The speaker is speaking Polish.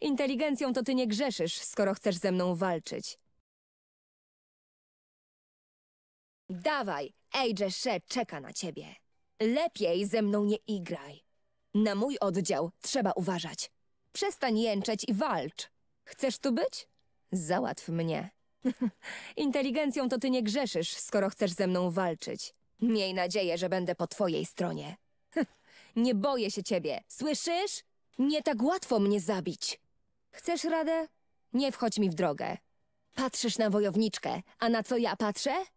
Inteligencją to ty nie grzeszysz, skoro chcesz ze mną walczyć. Dawaj, Age She czeka na ciebie. Lepiej ze mną nie igraj. Na mój oddział trzeba uważać. Przestań jęczeć i walcz. Chcesz tu być? Załatw mnie. Inteligencją to ty nie grzeszysz, skoro chcesz ze mną walczyć. Miej nadzieję, że będę po twojej stronie. Nie boję się ciebie, słyszysz? Nie tak łatwo mnie zabić. Chcesz radę? Nie wchodź mi w drogę. Patrzysz na wojowniczkę, a na co ja patrzę?